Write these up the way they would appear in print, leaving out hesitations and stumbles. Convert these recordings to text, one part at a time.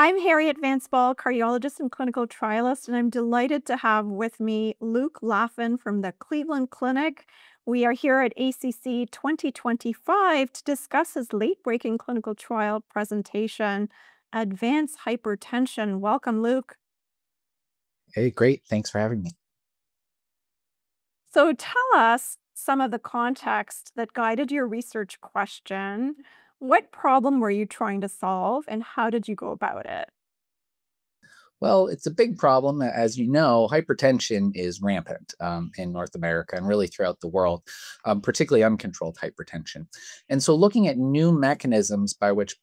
I'm Harriette Van Spall, cardiologist and clinical trialist, and I'm delighted to have with me Luke Laffin from the Cleveland Clinic. We are here at ACC 2025 to discuss his late-breaking clinical trial presentation, Advanced Hypertension. Welcome, Luke. Hey, great. Thanks for having me. So tell us some of the context that guided your research question. What problem were you trying to solve and how did you go about it? Well, it's a big problem. As you know, hypertension is rampant in North America and really throughout the world, particularly uncontrolled hypertension. And so looking at new mechanisms by which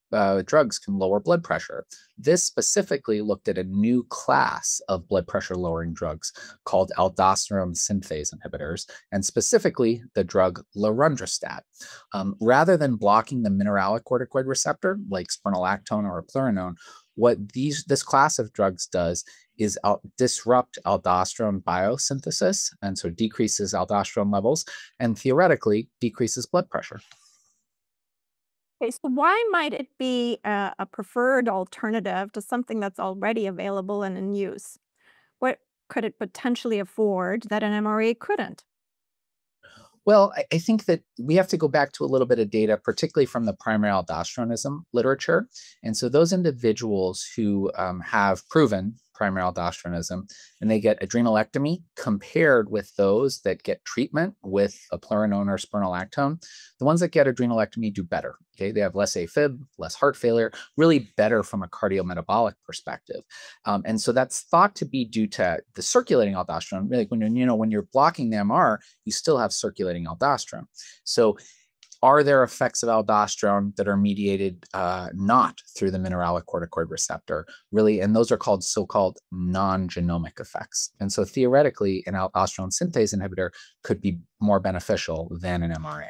drugs can lower blood pressure, this specifically looked at a new class of blood pressure lowering drugs called aldosterone synthase inhibitors, and specifically the drug lorundrostat. Rather than blocking the mineralocorticoid receptor like spironolactone or eplerenone, what this class of drugs does is disrupt aldosterone biosynthesis, and so decreases aldosterone levels and theoretically decreases blood pressure. Okay, so why might it be a preferred alternative to something that's already available and in use? What could it potentially afford that an MRA couldn't? Well, I think that we have to go back to a little bit of data, particularly from the primary aldosteronism literature. And so those individuals who have proven primary aldosteronism and they get adrenalectomy compared with those that get treatment with eplerenone or spironolactone, the ones that get adrenalectomy do better. Okay, they have less AFib, less heart failure, really better from a cardiometabolic perspective. And so that's thought to be due to the circulating aldosterone. Really, when you're blocking the MR, you still have circulating aldosterone. So are there effects of aldosterone that are mediated not through the mineralocorticoid receptor, really? And those are called so-called non-genomic effects. And so theoretically, an aldosterone synthase inhibitor could be more beneficial than an MRA.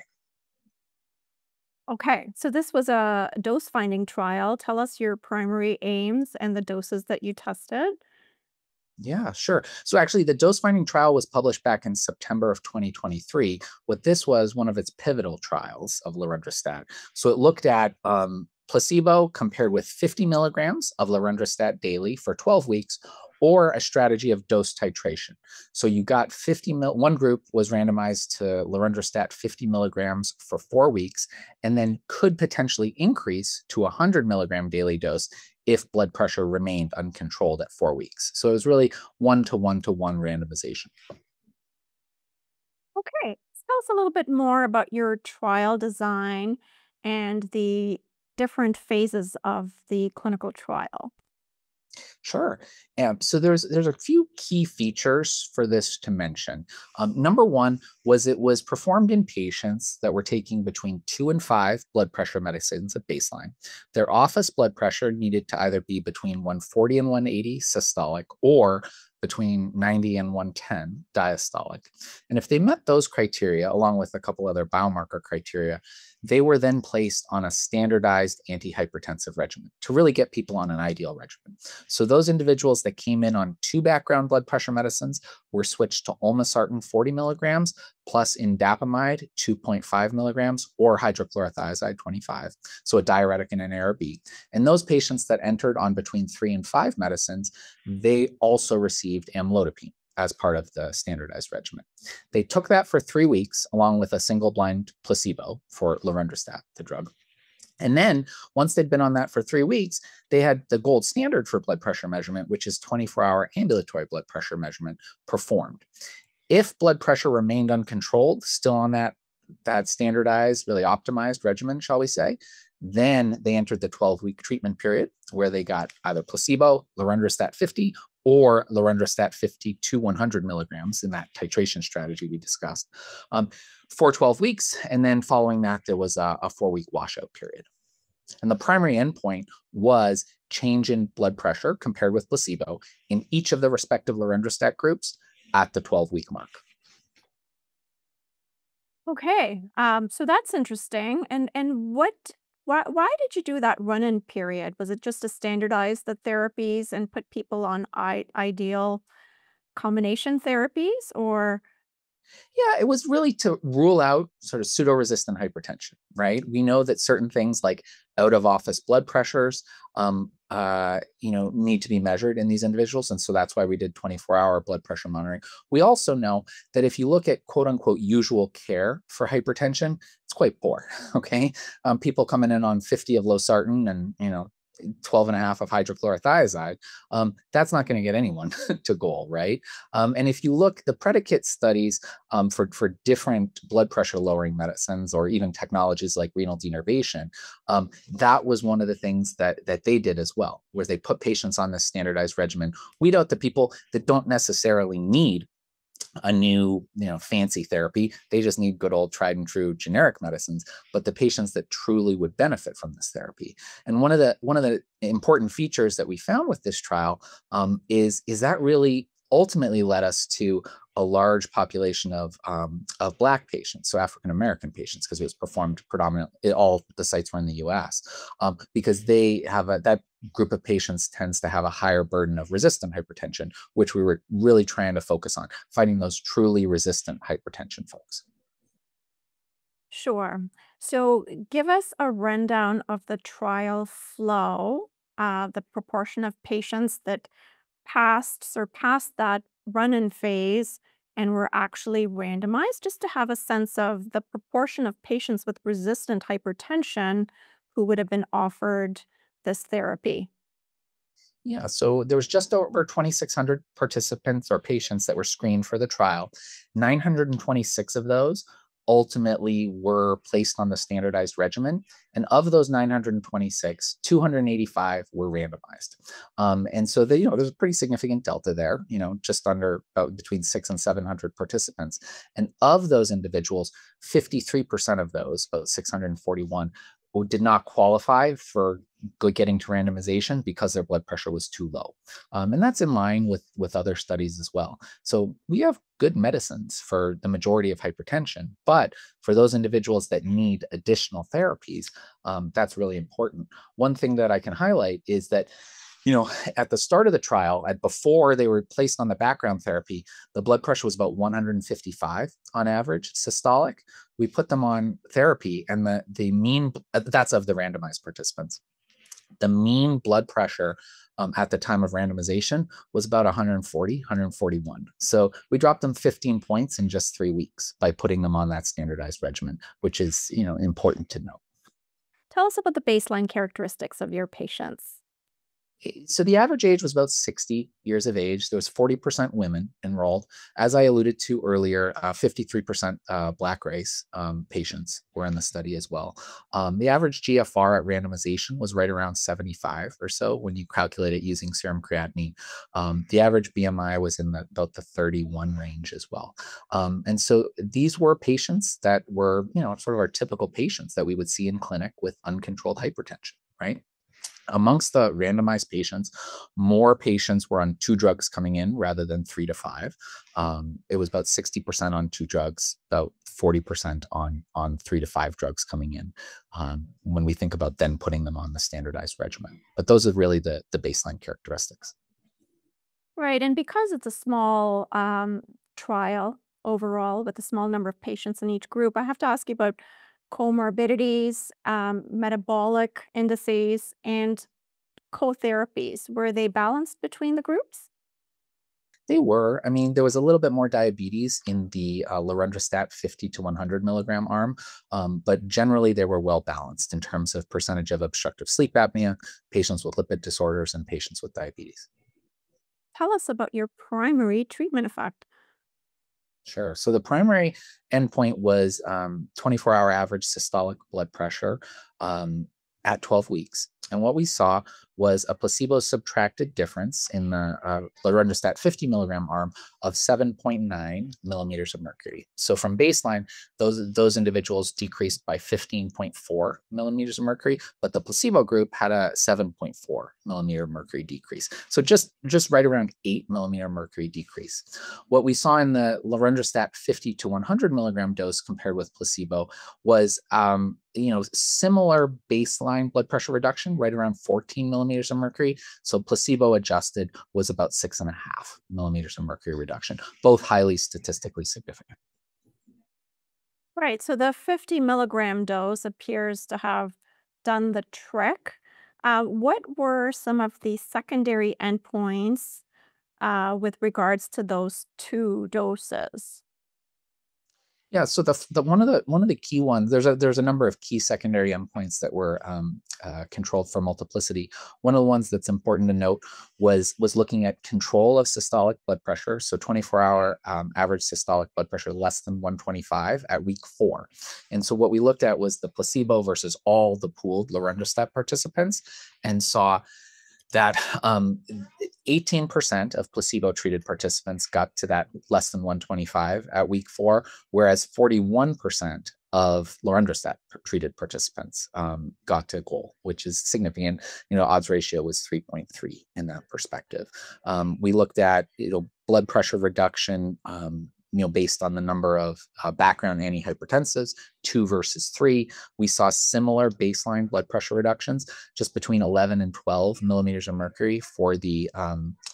Okay, so this was a dose-finding trial. Tell us your primary aims and the doses that you tested. Yeah, sure. So actually, the dose-finding trial was published back in September of 2023. What this was one of its pivotal trials of lorundrostat. So it looked at placebo compared with 50 milligrams of lorundrostat daily for 12 weeks, or a strategy of dose titration. So you got one group was randomized to lorundrostat 50 milligrams for 4 weeks, and then could potentially increase to 100 milligram daily dose if blood pressure remained uncontrolled at 4 weeks. So it was really one-to-one-to-one randomization. Okay, tell us a little bit more about your trial design and the different phases of the clinical trial. Sure. So there's a few key features for this to mention. Number one was it was performed in patients that were taking between 2 and 5 blood pressure medicines at baseline. Their office blood pressure needed to either be between 140 and 180 systolic or between 90 and 110 diastolic. And if they met those criteria, along with a couple other biomarker criteria, they were then placed on a standardized antihypertensive regimen to really get people on an ideal regimen. So those individuals that came in on 2 background blood pressure medicines were switched to Olmesartan 40 milligrams plus Indapamide 2.5 milligrams or hydrochlorothiazide 25, so a diuretic and an ARB. And those patients that entered on between 3 and 5 medicines, they also received amlodipine as part of the standardized regimen. They took that for 3 weeks, along with a single-blind placebo for lorundrostat, the drug. And then once they'd been on that for 3 weeks, they had the gold standard for blood pressure measurement, which is 24-hour ambulatory blood pressure measurement performed. If blood pressure remained uncontrolled, still on that standardized, really optimized regimen, shall we say, then they entered the 12-week treatment period where they got either placebo, lorundrostat 50, or lorundrostat 50 to 100 milligrams in that titration strategy we discussed for 12 weeks. And then following that, there was a 4-week washout period. And the primary endpoint was change in blood pressure compared with placebo in each of the respective lorundrostat groups at the 12-week mark. Okay, so that's interesting. And why did you do that run-in period? Was it just to standardize the therapies and put people on ideal combination therapies, or? Yeah, it was really to rule out sort of pseudo-resistant hypertension, right? We know that certain things like out-of-office blood pressures need to be measured in these individuals. And so that's why we did 24-hour blood pressure monitoring. We also know that if you look at quote unquote usual care for hypertension, it's quite poor. Okay. People coming in on 50 of losartan and, 12.5 of hydrochlorothiazide, that's not going to get anyone to goal, right? And if you look, the predicate studies for different blood pressure lowering medicines or even technologies like renal denervation, that was one of the things that they did as well, where they put patients on this standardized regimen, weed out the people that don't necessarily need a new, fancy therapy. They just need good old tried and true generic medicines, but the patients that truly would benefit from this therapy. And one of the important features that we found with this trial is that really ultimately led us to a large population of Black patients, so African American patients, because it was performed predominantly, all the sites were in the U.S. Because they have that group of patients tends to have a higher burden of resistant hypertension, which we were really trying to focus on, finding those truly resistant hypertension folks. Sure. So give us a rundown of the trial flow, the proportion of patients that surpassed that run-in phase and were actually randomized, just to have a sense of the proportion of patients with resistant hypertension who would have been offered this therapy. Yeah, so there was just over 2,600 participants or patients that were screened for the trial. 926 of those ultimately were placed on the standardized regimen. And of those 926, 285 were randomized. And so they, there's a pretty significant delta there, just under between 600 and 700 participants. And of those individuals, 53% of those, about 641, who did not qualify for getting to randomization because their blood pressure was too low. And that's in line with other studies as well. So we have good medicines for the majority of hypertension, but for those individuals that need additional therapies, that's really important. One thing that I can highlight is that at the start of the trial, before they were placed on the background therapy, the blood pressure was about 155 on average, systolic. We put them on therapy, and the mean, that's of the randomized participants. The mean blood pressure at the time of randomization was about 140, 141. So we dropped them 15 points in just 3 weeks by putting them on that standardized regimen, which is, important to note. Tell us about the baseline characteristics of your patients. So the average age was about 60 years of age. There was 40% women enrolled. As I alluded to earlier, 53% Black race patients were in the study as well. The average GFR at randomization was right around 75 or so when you calculate it using serum creatinine. The average BMI was in about the 31 range as well. And so these were patients that were, sort of our typical patients that we would see in clinic with uncontrolled hypertension, right? Amongst the randomized patients, more patients were on 2 drugs coming in rather than 3 to 5. It was about 60% on 2 drugs, about 40% on 3 to 5 drugs coming in when we think about then putting them on the standardized regimen. But those are really the baseline characteristics. Right. And because it's a small trial overall with a small number of patients in each group, I have to ask you about comorbidities, metabolic indices, and co-therapies. Were they balanced between the groups? They were. I mean, there was a little bit more diabetes in the lorundrostat 50 to 100 milligram arm, but generally they were well balanced in terms of percentage of obstructive sleep apnea, patients with lipid disorders, and patients with diabetes. Tell us about your primary treatment effect. Sure. So the primary endpoint was 24-hour average systolic blood pressure at 12 weeks. And what we saw was a placebo-subtracted difference in the lorundrostat 50 milligram arm of 7.9 millimeters of mercury. So from baseline, those individuals decreased by 15.4 millimeters of mercury, but the placebo group had a 7.4 millimeter mercury decrease. So just right around 8 millimeter mercury decrease. What we saw in the lorundrostat 50 to 100 milligram dose compared with placebo was similar baseline blood pressure reduction, right around 14 millimeters of mercury. So placebo adjusted was about 6.5 millimeters of mercury reduction, both highly statistically significant. Right. So the 50 milligram dose appears to have done the trick. What were some of the secondary endpoints with regards to those two doses? Yeah, so one of the key ones, there's a number of key secondary endpoints that were controlled for multiplicity. One of the ones that's important to note was looking at control of systolic blood pressure. So 24-hour average systolic blood pressure less than 125 at week 4. And so what we looked at was the placebo versus all the pooled lorundrostat participants, and saw that 18% of placebo-treated participants got to that less than 125 at week 4, whereas 41% of lorundrostat-treated participants got to goal, which is significant. You know, odds ratio was 3.3 in that perspective. We looked at blood pressure reduction, based on the number of background antihypertensives, 2 versus 3, we saw similar baseline blood pressure reductions, just between 11 and 12 millimeters of mercury for the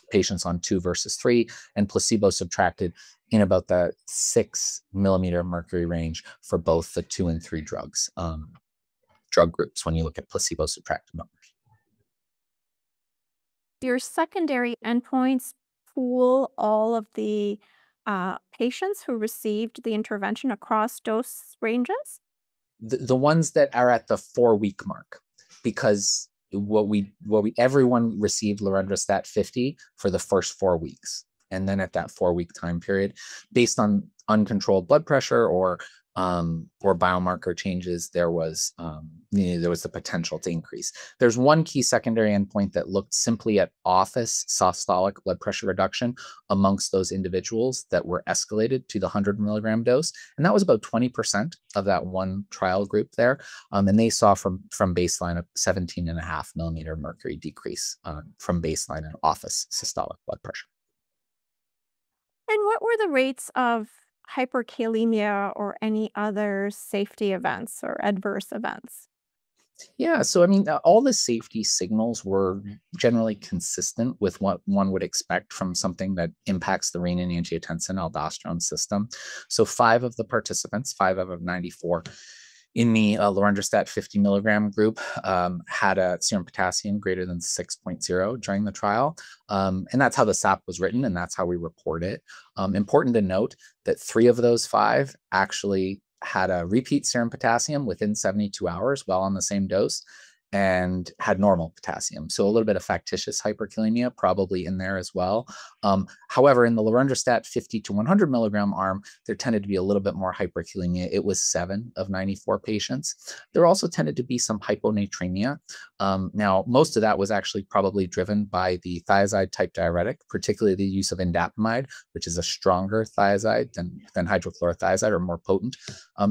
patients on 2 versus 3, and placebo subtracted in about the 6 millimeter mercury range for both the 2 and 3 drugs, drug groups, when you look at placebo subtracted numbers. Your secondary endpoints pool all of the patients who received the intervention across dose ranges? The ones that are at the 4-week mark, because everyone received lorundrostat 50 for the first 4 weeks. And then at that 4-week time period, based on uncontrolled blood pressure or biomarker changes, there was the potential to increase. There's one key secondary endpoint that looked simply at office systolic blood pressure reduction amongst those individuals that were escalated to the 100 milligram dose, and that was about 20% of that one trial group there, and they saw from baseline a 17.5 millimeter mercury decrease from baseline in office systolic blood pressure. And what were the rates of hyperkalemia or any other safety events or adverse events? Yeah, so I mean, all the safety signals were generally consistent with what one would expect from something that impacts the renin-angiotensin-aldosterone system. So 5 of the participants, 5 out of 94, in the lorundrostat 50 milligram group had a serum potassium greater than 6.0 during the trial. And that's how the SAP was written, and that's how we report it. Important to note that 3 of those 5 actually had a repeat serum potassium within 72 hours while on the same dose, and had normal potassium. So a little bit of factitious hyperkalemia probably in there as well. However, in the lorundrostat 50 to 100 milligram arm, there tended to be a little bit more hyperkalemia. It was 7 of 94 patients. There also tended to be some hyponatremia. Now, most of that was actually probably driven by the thiazide type diuretic, particularly the use of indapamide, which is a stronger thiazide than hydrochlorothiazide, or more potent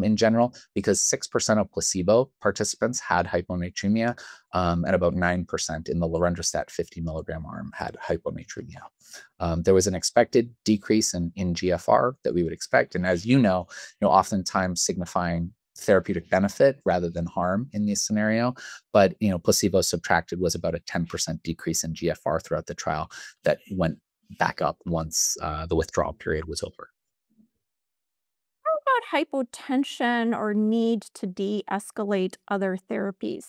in general, because 6% of placebo participants had hyponatremia. And about 9% in the lorundrostat 50 milligram arm had hyponatremia. There was an expected decrease in GFR that we would expect. And as you know, oftentimes signifying therapeutic benefit rather than harm in this scenario. But, you know, placebo subtracted was about a 10% decrease in GFR throughout the trial that went back up once the withdrawal period was over. How about hypotension or need to de-escalate other therapies?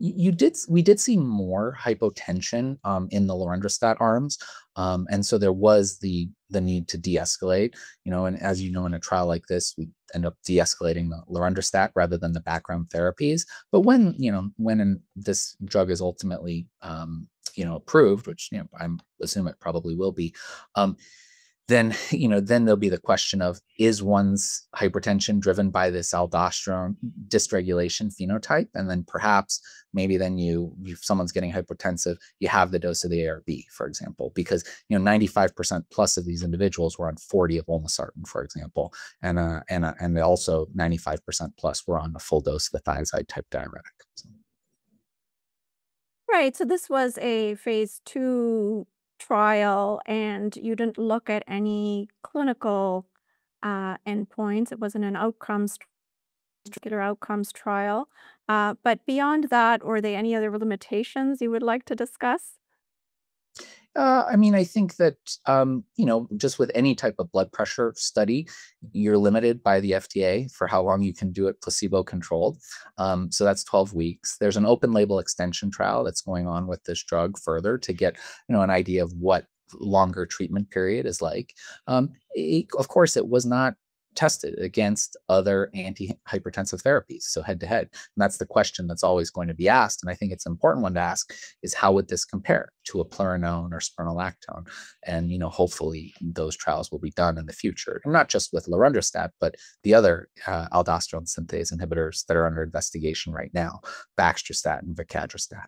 We did see more hypotension in the lorundrostat arms, and so there was the need to de-escalate. You know, and as you know, in a trial like this, we end up de-escalating the lorundrostat rather than the background therapies. But when this drug is ultimately approved, which I assume it probably will be, then there'll be the question of, is one's hypertension driven by this aldosterone dysregulation phenotype? And then perhaps if someone's getting hypertensive, you have the dose of the ARB, for example, because 95% plus of these individuals were on 40 of Olmesartan, for example, and also 95% plus were on the full dose of the thiazide type diuretic. So. Right. So this was a phase 2 trial, and you didn't look at any clinical endpoints. It wasn't an particular outcomes trial. But beyond that, were there any other limitations you would like to discuss? I mean, I think that, you know, just with any type of blood pressure study, you're limited by the FDA for how long you can do it placebo-controlled. So that's 12 weeks. There's an open-label extension trial that's going on with this drug further to get, you know, an idea of what longer treatment period is like. Of course, it was not tested against other antihypertensive therapies, so head-to-head. And that's the question that's always going to be asked, and I think it's an important one to ask, is how would this compare to eplerenone or spironolactone? And, you know, hopefully those trials will be done in the future, and not just with lorundrostat, but the other aldosterone synthase inhibitors that are under investigation right now, Baxdrostat and Vicadrostat.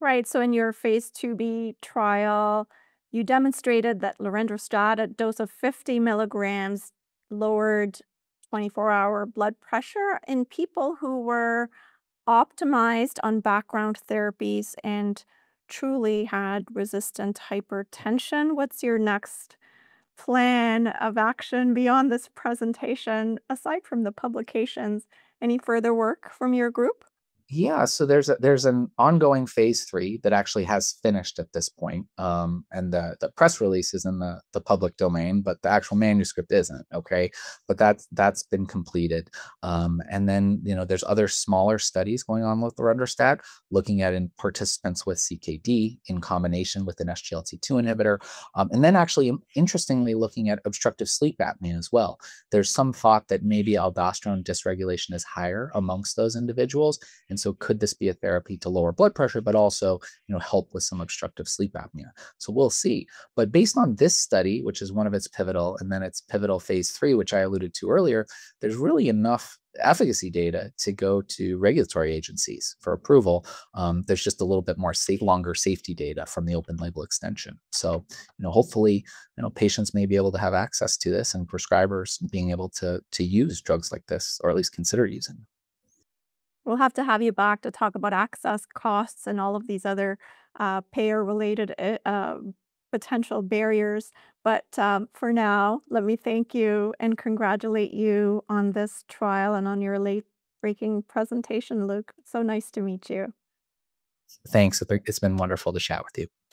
Right, so in your phase 2b trial, you demonstrated that lorundrostat, a dose of 50 milligrams, lowered 24-hour blood pressure in people who were optimized on background therapies and truly had resistant hypertension. What's your next plan of action beyond this presentation, aside from the publications? Any further work from your group? Yeah, so there's an ongoing phase 3 that actually has finished at this point, and the press release is in the public domain, but the actual manuscript isn't. Okay, but that's been completed, and then, you know, there's other smaller studies going on with lorundrostat, looking at in participants with CKD in combination with an SGLT2 inhibitor, and then actually interestingly looking at obstructive sleep apnea as well. There's some thought that maybe aldosterone dysregulation is higher amongst those individuals. And so could this be a therapy to lower blood pressure, but also, you know, help with some obstructive sleep apnea? So we'll see. But based on this study, which is one of its pivotal, and then its pivotal phase 3, which I alluded to earlier, there's really enough efficacy data to go to regulatory agencies for approval. There's just a little bit more longer safety data from the open label extension. So, you know, hopefully, you know, patients may be able to have access to this, and prescribers being able to use drugs like this, or at least consider using them. We'll have to have you back to talk about access, costs, and all of these other payer-related potential barriers. But for now, let me thank you and congratulate you on this trial and on your late-breaking presentation, Luke. So nice to meet you. Thanks. It's been wonderful to chat with you.